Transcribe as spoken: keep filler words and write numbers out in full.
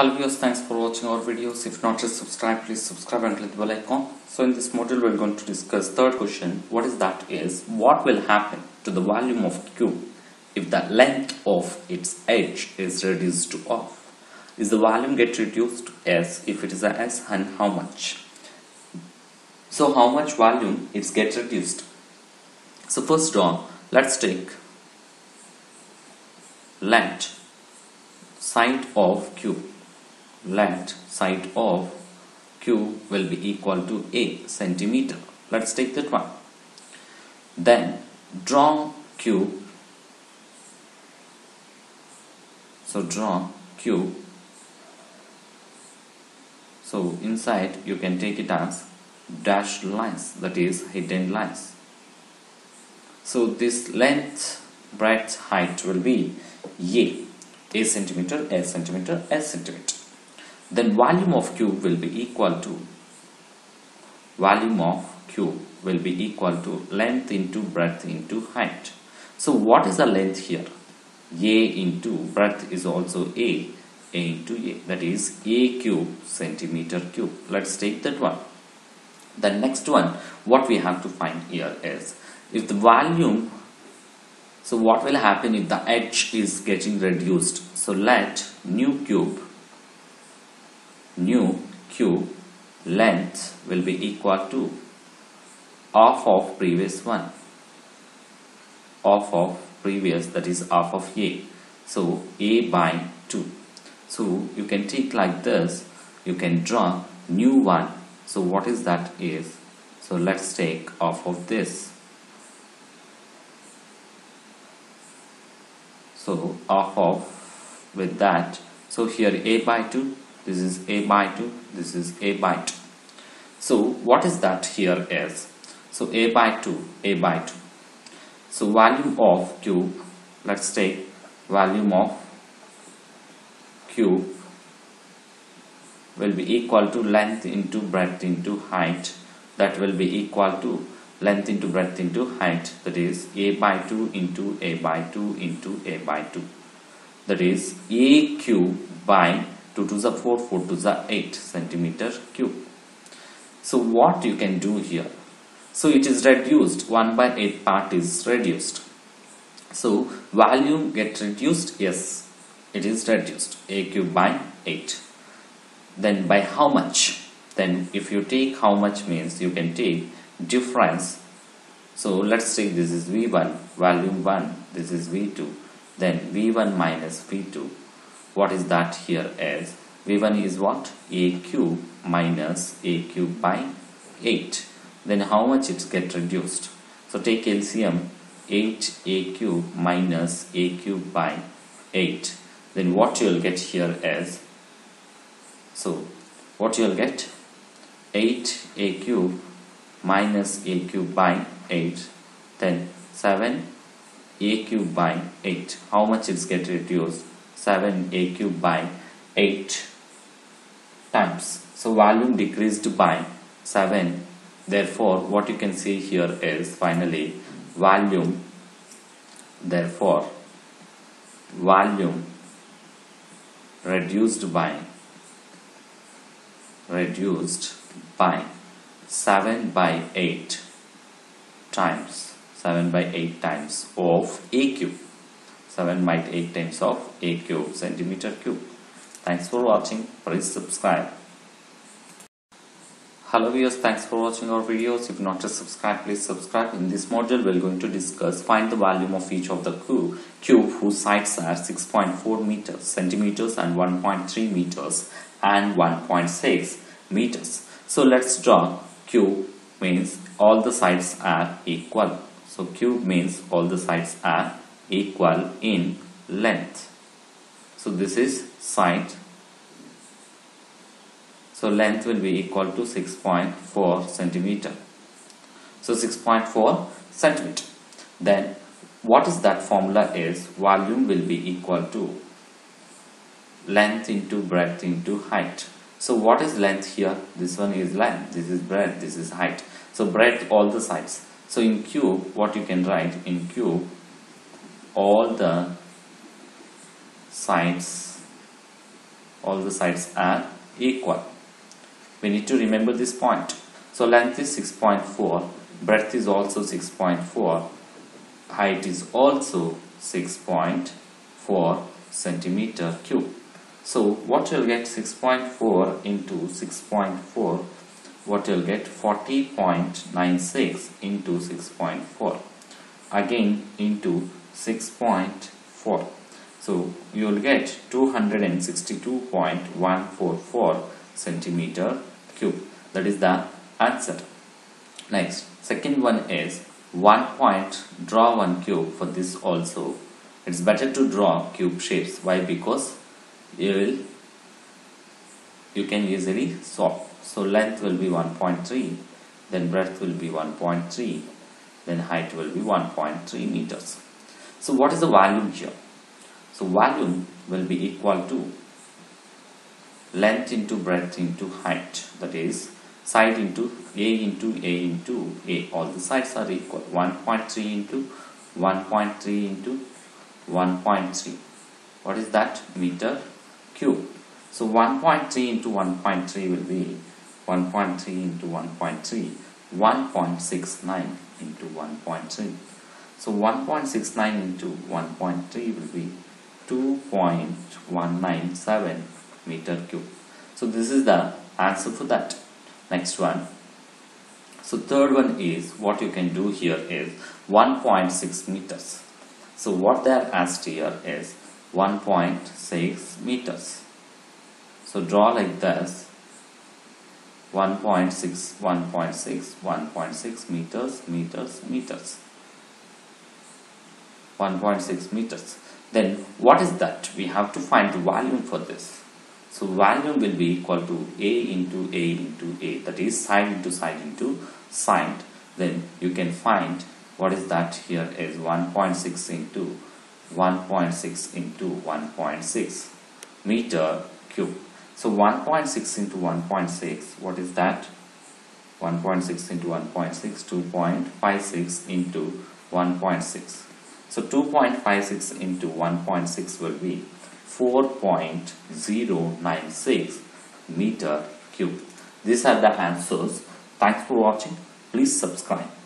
Hello viewers, thanks for watching our videos. If not just subscribe, please subscribe and click the bell icon. So in this module we are going to discuss third question. What is that is what will happen to the volume of Q if the length of its edge is reduced to off? Is the volume get reduced to S? If it is a S, and how much? So how much volume it gets reduced? So first on, let's take length side of Q. Length side of Q will be equal to a centimeter. Let's take that one. Then draw Q. So draw Q. So inside you can take it as dashed lines, that is hidden lines. So this length, breadth, height will be a a centimeter, a centimeter, a centimeter. Then volume of Q will be equal to volume of Q will be equal to length into breadth into height. So what is the length here? A into breadth is also a, a into a, that is a cube centimeter cube. Let's take that one. The next one, what we have to find here is if the volume, so what will happen if the edge is getting reduced? So let new cube new cube length will be equal to half of previous one, half of previous, that is half of a, so a by two. So you can take like this, you can draw new one. So what is that is, so let's take half of this, so half of with that, so here a by two, this is a by two, this is a by two. So what is that here is, so a by two, a by two. So volume of cube, let's take volume of cube will be equal to length into breadth into height, that will be equal to length into breadth into height, that is a by two into a by two into a by two, that is a cube by two to the four, four to the eight centimeter cube. So what you can do here, so it is reduced, one by eight part is reduced, so volume get reduced. Yes, it is reduced, a cube by eight. Then by how much? Then if you take how much means you can take difference. So let's take this is v one, volume one, this is v two, then v one minus v two. What is that here is v one is what? A cube minus a cube by eight. Then how much it get reduced? So take L C M, eight a cube minus a cube by eight. Then what you will get here is, so what you will get, eight a cube minus a cube by eight, then seven a cube by eight. How much it's get reduced? seven a cube by eight times. So volume decreased by seven. Therefore what you can see here is finally volume, therefore volume reduced by reduced by seven by eight times, seven by eight times of a cube, seven by eight times of a cube centimeter cube. Thanks for watching. Please subscribe. Hello viewers, thanks for watching our videos. If not just subscribe, please subscribe. In this module we are going to discuss find the volume of each of the cube, cube whose sides are six point four meters, centimeters, and one point three meters and one point six meters. So let's draw cube means all the sides are equal. So cube means all the sides are equal in length. So this is side. So length will be equal to six point four centimeter. So six point four centimeter. Then what is that formula is volume will be equal to length into breadth into height. So what is length here? This one is length, this is breadth, this is height. So breadth all the sides. So in cube, what you can write in cube, all the sides all the sides are equal. We need to remember this point. So length is six point four, breadth is also six point four, height is also six point four centimeter cube. So what you'll get, six point four into six point four, what you'll get, forty point nine six into six point four, again into six point four. So you'll get two hundred sixty-two point one four four centimeter cube. That is the answer. Next, second one is one point, draw one cube. For this also, it's better to draw cube shapes. Why? Because you will you can easily solve. So length will be one point three, then breadth will be one point three, then height will be one point three meters. So what is the volume here? So volume will be equal to length into breadth into height, that is side into a into a into a. All the sides are equal. one point three into one point three into one point three. What is that? Meter cube. So one point three into one point three will be one point three into one point three, one point six nine into one point three. So one point six nine into one point three will be two point one nine seven meter cube. So this is the answer for that. Next one. So third one is, what you can do here is one point six meters. So what they are asked here is one point six meters. So draw like this, one point six, one point six, one point six meters, meters, meters, one point six meters. Then what is that? We have to find volume for this. So volume will be equal to a into a into a, that is side into side into side. Then you can find what is that. Here is one point six into one point six into one point six meter cube. So one point six into one point six, what is that? one point six into one point six, two point five six into one point six. So two point five six into one point six will be four point zero nine six meter cube. These are the answers. Thanks for watching. Please subscribe.